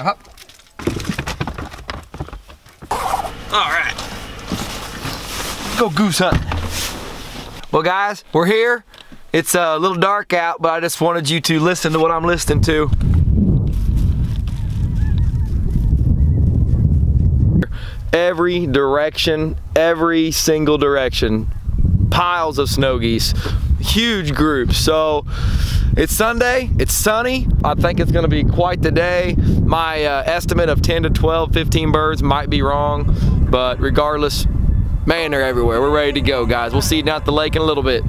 Aha. All right, go goose hunting. Well guys, we're here. It's a little dark out, but I just wanted you to listen to what I'm listening to. Every direction, every single direction, piles of snow geese, huge groups. So it's Sunday, it's sunny. I think it's gonna be quite the day. My estimate of 10 to 12, 15 birds might be wrong, but regardless, man, they're everywhere. We're ready to go, guys. We'll see you down at the lake in a little bit.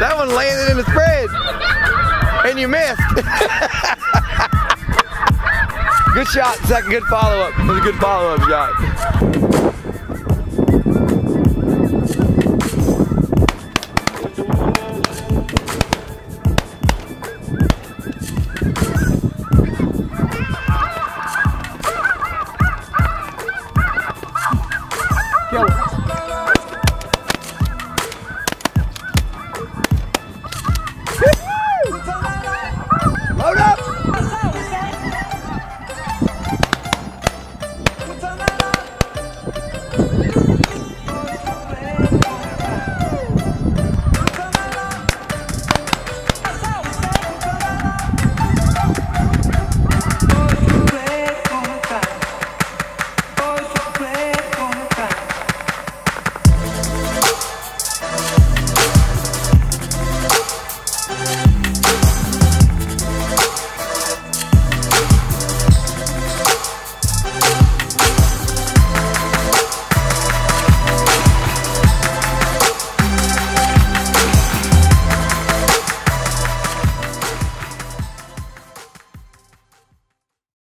That one landed in the spread, and you missed. Good shot, second good follow-up. That was a good follow-up shot.